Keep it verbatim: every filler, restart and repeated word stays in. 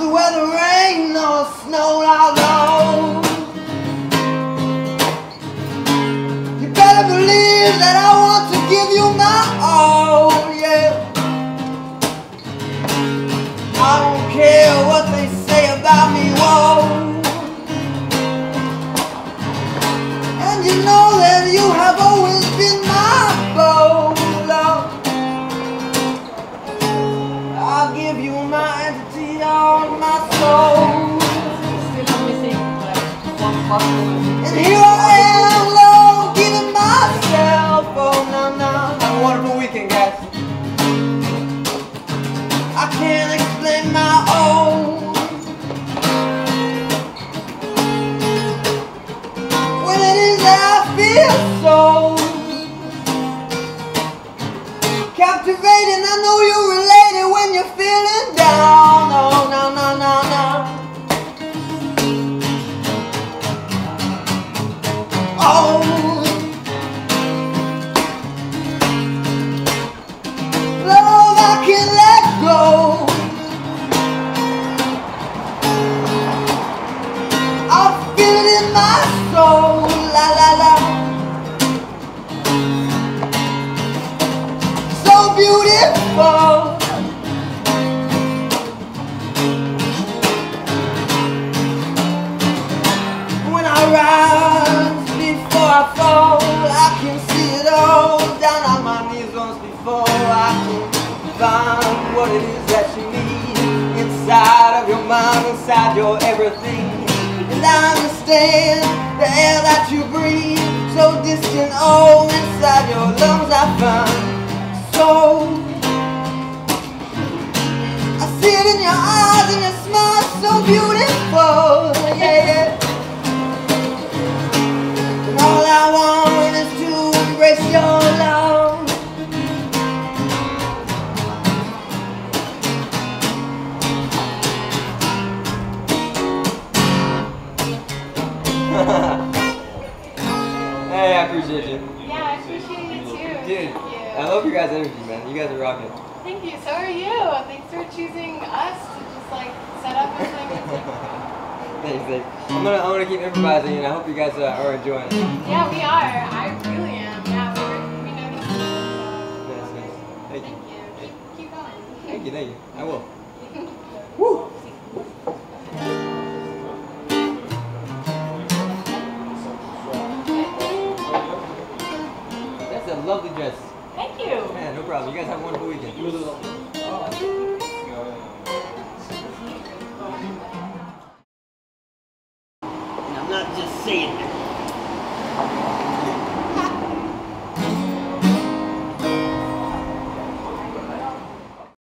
lost where the rain or snow now goes. You better believe that I want to give you my all, yeah. I don't care what they say about me, whoa. And you know that you have always been my bow, love. I'll give you my entity, all my soul. And here I am, Lord, giving myself. Oh, no, no. Have a wonderful weekend, guys. I can't explain my own. When it is that I feel so captivating, I know you relate. When you're feeling down, oh no, no, no, no. Oh, love, I can't let go. I feel it in my soul, la, la, la. So beautiful. I can see it all, down on my knees once before I can find what it is that you need inside of your mind, inside your everything. And I understand the air that you breathe, so distant, oh, inside your lungs I find soul. I see it in your eyes and your smile, so beautiful, yeah, yeah. All I want is to embrace your love. Hey, I appreciate you. Yeah, I appreciate you too. Dude, I love your guys' energy, man. You guys are rocking. Thank you. So are you. Thanks for choosing us to just like set up everything. Thanks, thanks. I'm gonna, I'm gonna keep improvising, and I hope you guys uh, are enjoying it. Yeah, we are. I really am. Yeah, we're, we know these things. Nice, nice. Thank, thank you. you. Thank keep, keep going. Thank you, thank you. I will. Woo! That's a lovely dress. Thank you. Yeah, no problem. You guys have a wonderful weekend.